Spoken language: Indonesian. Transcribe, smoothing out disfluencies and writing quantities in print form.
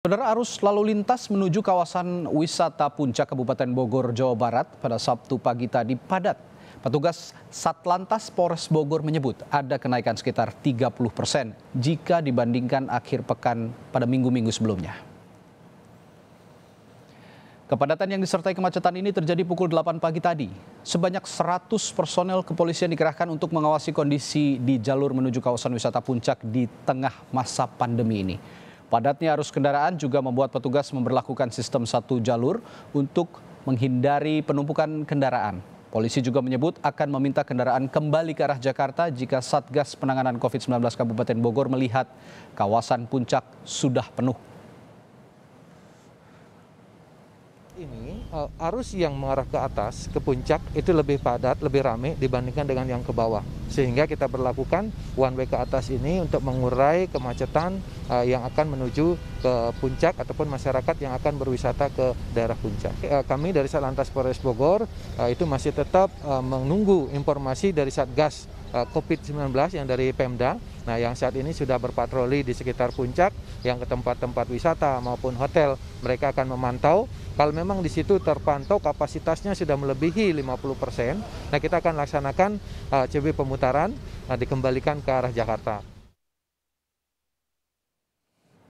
Saudara, arus lalu lintas menuju kawasan wisata Puncak Kabupaten Bogor, Jawa Barat pada Sabtu pagi tadi padat. Petugas Satlantas Polres Bogor menyebut ada kenaikan sekitar 30% jika dibandingkan akhir pekan pada minggu-minggu sebelumnya. Kepadatan yang disertai kemacetan ini terjadi pukul 8 pagi tadi. Sebanyak 100 personel kepolisian dikerahkan untuk mengawasi kondisi di jalur menuju kawasan wisata Puncak di tengah masa pandemi ini. Padatnya arus kendaraan juga membuat petugas memberlakukan sistem satu jalur untuk menghindari penumpukan kendaraan. Polisi juga menyebut akan meminta kendaraan kembali ke arah Jakarta jika Satgas Penanganan COVID-19 Kabupaten Bogor melihat kawasan Puncak sudah penuh. Ini arus yang mengarah ke atas, ke Puncak, itu lebih padat, lebih ramai dibandingkan dengan yang ke bawah. Sehingga kita berlakukan one way ke atas ini untuk mengurai kemacetan yang akan menuju ke Puncak ataupun masyarakat yang akan berwisata ke daerah Puncak. Kami dari Satlantas Polres Bogor itu masih tetap menunggu informasi dari Satgas COVID-19 yang dari Pemda, nah yang saat ini sudah berpatroli di sekitar Puncak, yang ke tempat-tempat wisata maupun hotel. Mereka akan memantau, kalau memang di situ terpantau kapasitasnya sudah melebihi 50%, nah kita akan laksanakan CB pemutaran dikembalikan ke arah Jakarta.